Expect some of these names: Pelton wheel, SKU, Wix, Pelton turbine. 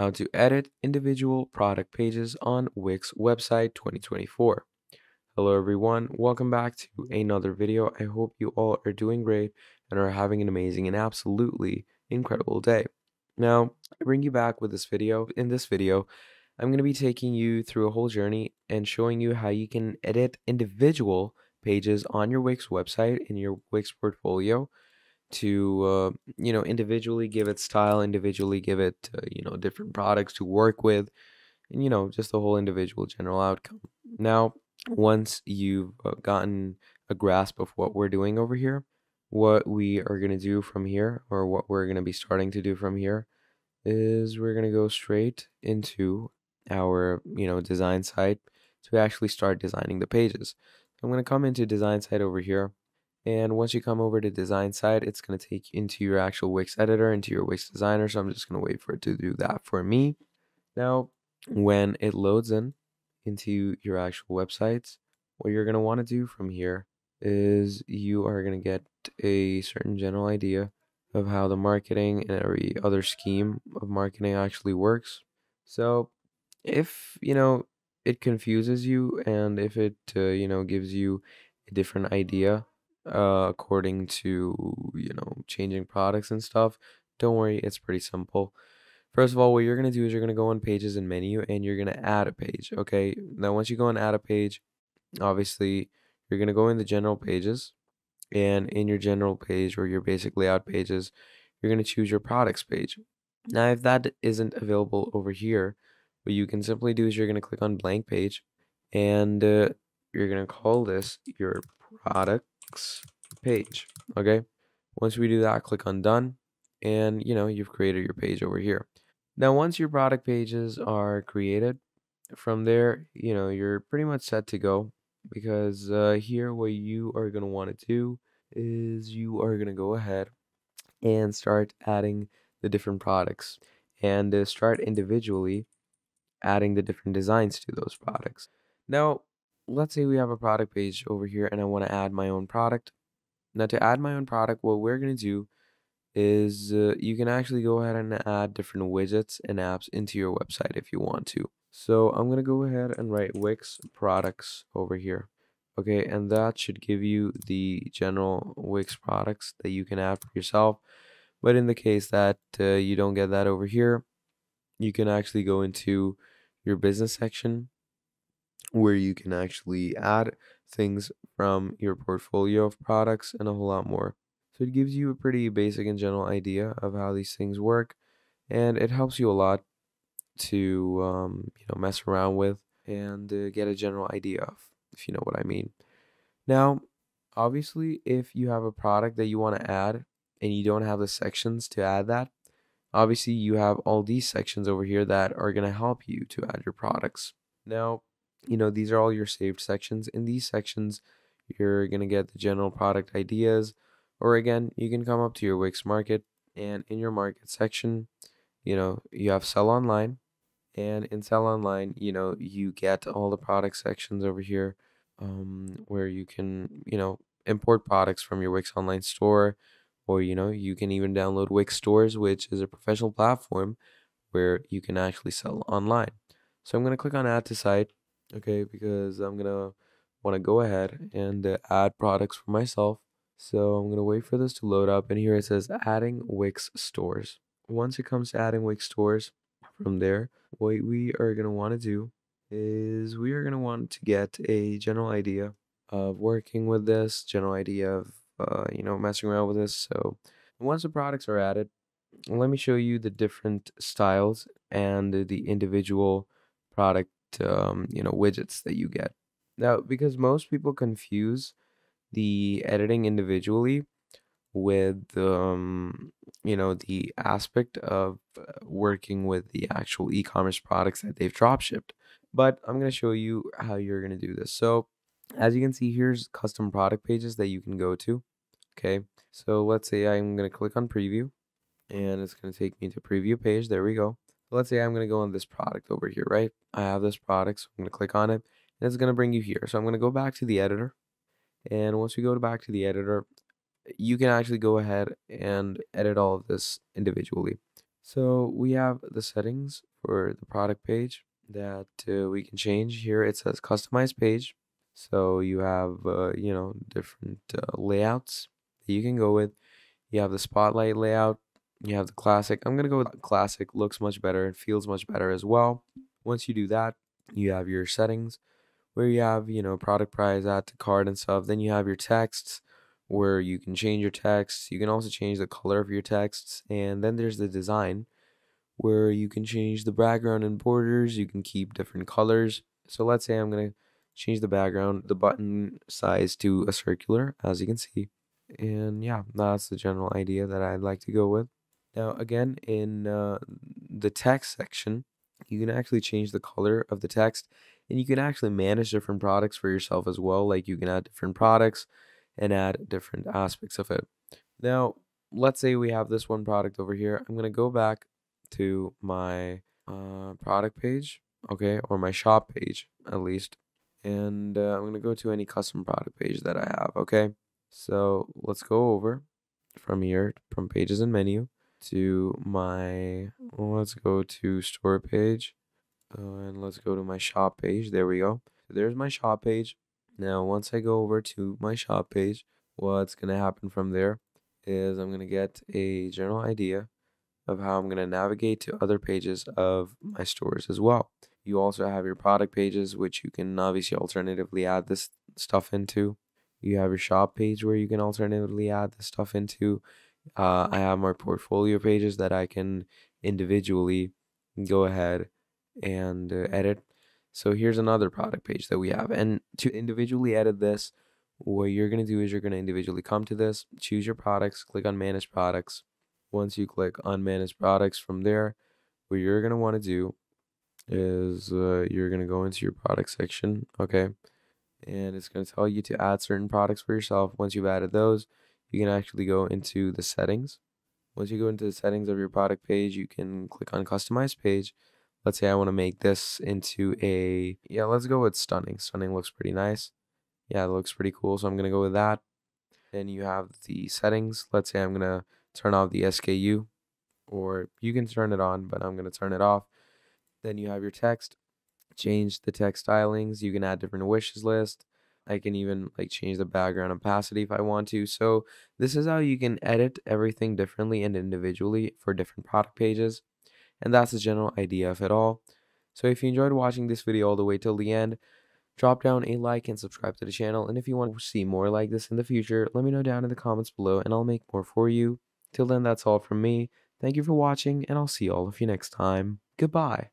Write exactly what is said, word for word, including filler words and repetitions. How to edit individual product pages on Wix website twenty twenty-four. Hello everyone, welcome back to another video. I hope you all are doing great and are having an amazing and absolutely incredible day. Now, I bring you back with this video. In this video, I'm going to be taking you through a whole journey and showing you how you can edit individual pages on your Wix website in your Wix portfolio to uh, you know, individually give it style, individually give it uh, you know, different products to work with, and you know, just the whole individual general outcome. Now, once you've gotten a grasp of what we're doing over here, what we are going to do from here, or what we're going to be starting to do from here, is we're going to go straight into our you know design site to actually start designing the pages. I'm going to come into design site over here. And once you come over to design side, it's going to take you into your actual Wix editor, into your Wix designer. So I'm just going to wait for it to do that for me. Now, when it loads in into your actual websites, what you're going to want to do from here is you are going to get a certain general idea of how the marketing and every other scheme of marketing actually works. So if, you know, it confuses you, and if it, uh, you know, gives you a different idea uh according to you know changing products and stuff, don't worry, it's pretty simple. First of all, what you're going to do is you're going to go on pages and menu, and you're going to add a page. Okay, now once you go and add a page, obviously you're going to go in the general pages, and in your general page or your basic layout pages, you're going to choose your products page. Now, if that isn't available over here, what you can simply do is you're going to click on blank page, and uh, you're going to call this your product page. Okay, once we do that, click on done, and you know, you've created your page over here. Now, once your product pages are created, from there, you know, you're pretty much set to go, because uh, here what you are going to want to do is you are going to go ahead and start adding the different products, and uh, start individually adding the different designs to those products. Now, let's say we have a product page over here, and I want to add my own product. Now, to add my own product, what we're going to do is uh, you can actually go ahead and add different widgets and apps into your website if you want to. So I'm going to go ahead and write Wix products over here. Okay, and that should give you the general Wix products that you can add for yourself. But in the case that uh, you don't get that over here, you can actually go into your business section, where you can actually add things from your portfolio of products and a whole lot more. So it gives you a pretty basic and general idea of how these things work, and it helps you a lot to um, you know, mess around with and uh, get a general idea of, if you know what I mean. Now, obviously, if you have a product that you want to add and you don't have the sections to add that, obviously you have all these sections over here that are going to help you to add your products. Now, you know, these are all your saved sections. In these sections, you're going to get the general product ideas, or again, you can come up to your Wix market, and in your market section, you know, you have sell online, and in sell online, you know, you get all the product sections over here, um, where you can, you know, import products from your Wix online store, or, you know, you can even download Wix stores, which is a professional platform where you can actually sell online. So I'm going to click on add to site. Okay, because I'm gonna want to go ahead and uh, add products for myself. So I'm gonna wait for this to load up, and here it says adding Wix stores. Once it comes to adding Wix stores, from there, what we are gonna want to do is we are gonna want to get a general idea of working with this, general idea of uh, you know, messing around with this. So once the products are added, let me show you the different styles and the individual product Um, you know, widgets that you get. Now, because most people confuse the editing individually with um, you know, the aspect of working with the actual e-commerce products that they've drop shipped. But I'm going to show you how you're going to do this. So as you can see, here's custom product pages that you can go to. Okay, so let's say I'm going to click on preview, and it's going to take me to preview page. There we go. Let's say I'm going to go on this product over here, right? I have this product, so I'm going to click on it, and it's going to bring you here. So I'm going to go back to the editor, and once we go back to the editor, you can actually go ahead and edit all of this individually. So we have the settings for the product page that uh, we can change. Here it says customize page. So you have, uh, you know, different uh, layouts that you can go with. You have the spotlight layout. You have the classic. I'm going to go with classic. Looks much better. It feels much better as well. Once you do that, you have your settings where you have, you know, product price, add to cart and stuff. Then you have your texts where you can change your texts. You can also change the color of your texts. And then there's the design where you can change the background and borders. You can keep different colors. So let's say I'm going to change the background, the button size to a circular, as you can see. And yeah, that's the general idea that I'd like to go with. Now, again, in uh, the text section, you can actually change the color of the text, and you can actually manage different products for yourself as well. Like you can add different products and add different aspects of it. Now, let's say we have this one product over here. I'm going to go back to my uh, product page, okay, or my shop page at least. And uh, I'm going to go to any custom product page that I have, okay? So let's go over from here, from pages and menu, to my, let's go to store page, uh, and let's go to my shop page. There we go. There's my shop page. Now once I go over to my shop page, what's going to happen from there is I'm going to get a general idea of how I'm going to navigate to other pages of my stores as well. You also have your product pages, which you can obviously alternatively add this stuff into. You have your shop page where you can alternatively add this stuff into. Uh, I have my portfolio pages that I can individually go ahead and uh, edit. So here's another product page that we have. And to individually edit this, what you're going to do is you're going to individually come to this, choose your products, click on Manage Products. Once you click on Manage Products, from there, what you're going to want to do is uh, you're going to go into your product section, okay? And it's going to tell you to add certain products for yourself. Once you've added those, you can actually go into the settings. Once you go into the settings of your product page, you can click on customize page. Let's say I want to make this into a, yeah, let's go with stunning. Stunning looks pretty nice. Yeah, it looks pretty cool. So I'm going to go with that. Then you have the settings. Let's say I'm going to turn off the S K U, or you can turn it on, but I'm going to turn it off. Then you have your text. Change the text stylings. You can add different wishes list. I can even like change the background opacity if I want to. So this is how you can edit everything differently and individually for different product pages. And that's the general idea of it all. So if you enjoyed watching this video all the way till the end, drop down a like and subscribe to the channel. And if you want to see more like this in the future, let me know down in the comments below and I'll make more for you. Till then, that's all from me. Thank you for watching and I'll see all of you next time. Goodbye.